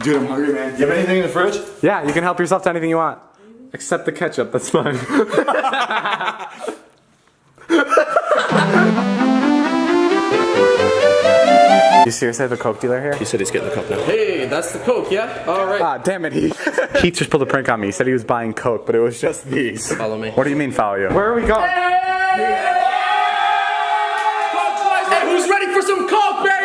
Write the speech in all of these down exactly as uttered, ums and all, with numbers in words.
Dude, I'm hungry, man. Do you have anything in the fridge? Yeah, you can help yourself to anything you want. Except the ketchup, that's fine. You seriously have a Coke dealer here? He said he's getting the Coke now. Hey, that's the Coke, yeah? Alright. Ah, damn it, Heath. Heath just pulled a prank on me. He said he was buying Coke, but it was just these. Follow me. What do you mean, follow you? Where are we going? Hey! Hey, who's ready for some Coke, baby?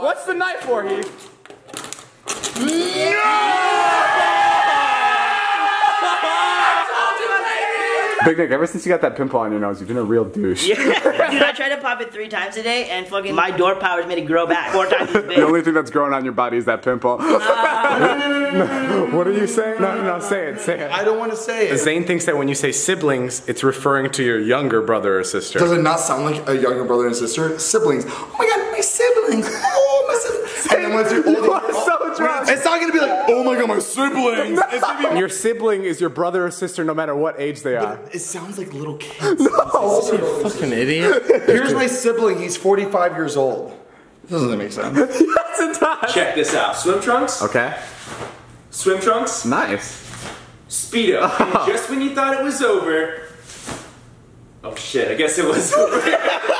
What's the knife for, Heath? No! I told you, baby! Big Nick, ever since you got that pimple on your nose, you've been a real douche. Yeah. Dude, I tried to pop it three times a day, and fucking my door powers made it grow back four times as big. The only thing that's growing on your body is that pimple. Uh, what are you saying? No, no, no, say it, say it. I don't want to say it. Zane thinks that when you say siblings, it's referring to your younger brother or sister. Does it not sound like a younger brother and sister? Siblings. Oh my god, my siblings! And then once you're older, you are so drunk. It's not gonna be like, oh my god, my siblings. No. It's gonna be your sibling is your brother or sister, no matter what age they are. But it sounds like little kids. No, you're a fucking idiot. Here's my sibling. He's forty-five years old. Doesn't that make sense? Yes, it does. Check this out. Swim trunks. Okay. Swim trunks. Nice. Speedo. Oh. Just when you thought it was over. Oh shit! I guess it was over.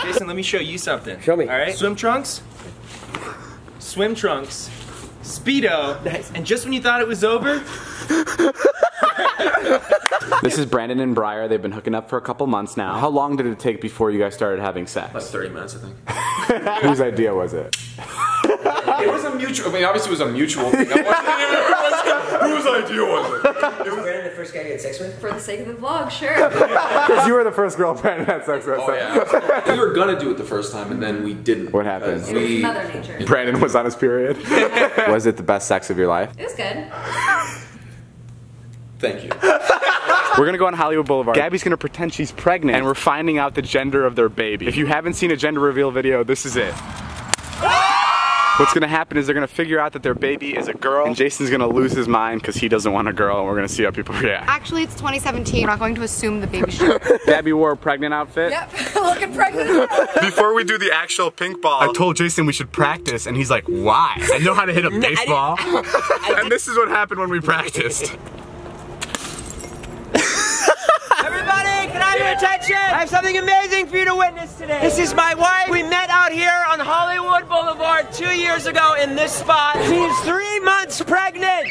Jason, let me show you something. Show me. All right. Swim trunks. Swim trunks, Speedo, nice. And just when you thought it was over. This is Brandon and Briar. They've been hooking up for a couple months now. How long did it take before you guys started having sex? That's thirty minutes, I think. Whose idea was it? It was a mutual, I mean, obviously it was a mutual thing. Whose idea was it? It was Brandon the first guy you had sex with? For the sake of the vlog, sure. Because you were the first girl Brandon had sex with. Oh, so. Yeah. We were gonna do it the first time and then we didn't. What happened? It was Mother Nature. Brandon was on his period. Was it the best sex of your life? It was good. Thank you. We're gonna go on Hollywood Boulevard. Gabby's gonna pretend she's pregnant and we're finding out the gender of their baby. If you haven't seen a gender reveal video, this is it. What's gonna happen is they're gonna figure out that their baby is a girl, and Jason's gonna lose his mind because he doesn't want a girl, and we're gonna see how people react. Actually, it's twenty seventeen. We're not going to assume the baby's sure. Gabbie wore a pregnant outfit. Yep, looking pregnant. Before we do the actual pink ball, I told Jason we should practice, and he's like, why? I know how to hit a baseball. And this is what happened when we practiced. Attention! I have something amazing for you to witness today. This is my wife. We met out here on Hollywood Boulevard two years ago in this spot. She is three months pregnant.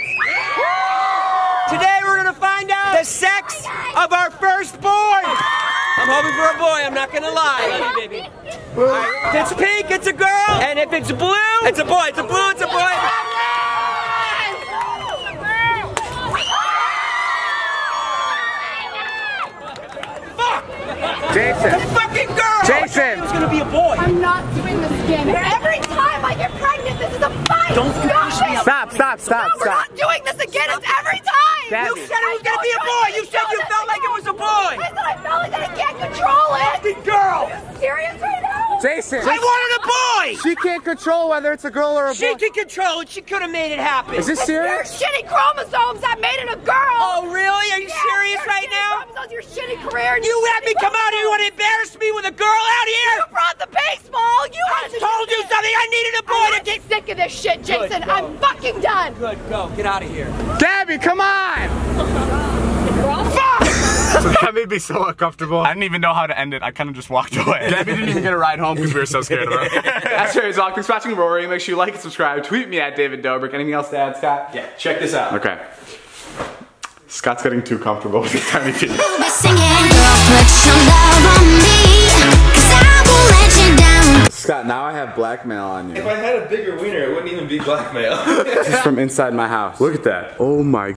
Today we're gonna find out the sex of our firstborn. I'm hoping for a boy. I'm not gonna lie. I love you, baby. If it's pink, it's a girl, and if it's blue, it's a boy. It's a blue. It's a boy. Jason. The fucking girl! Jason! It was gonna be a boy. I'm not doing this again. Every time I get pregnant, this is a fight! Don't finish me! Stop, stop, stop, no, stop. We're not doing this again, it's every time! That you said it was gonna be a boy! You said you felt like it was a boy! I said I felt like I can't control it! Fucking girl! Are you serious right now? Jason! I wanted a boy! She can't control whether it's a girl or a boy. She can control it, she could have made it happen. Is this serious? Your shitty chromosomes that made it a girl! Oh really? Are you yeah, serious right now? Your shitty career. And you let me come out here. You want to embarrass me with a girl out here? You brought the baseball. You I had to told you it. Something. I needed a boy I'm to get sick of this shit, Jason. Good, I'm fucking done. Good, go. Get out of here. Gabbie, come on. Fuck! That made me so uncomfortable. I didn't even know how to end it. I kind of just walked away. Gabbie didn't even get a ride home because we were so scared of her. That's Terry's Walk. Thanks for watching, Rory. Make sure you like and subscribe. Tweet me at David Dobrik. Anything else to add, Scott? Yeah. Check this out. Okay. Scott's getting too comfortable with his tiny feet. We'll be singing, girl, put some love on me, 'cause I won't let you down. Scott, now I have blackmail on you. If I had a bigger wiener, it wouldn't even be blackmail. This is from inside my house. Look at that. Oh my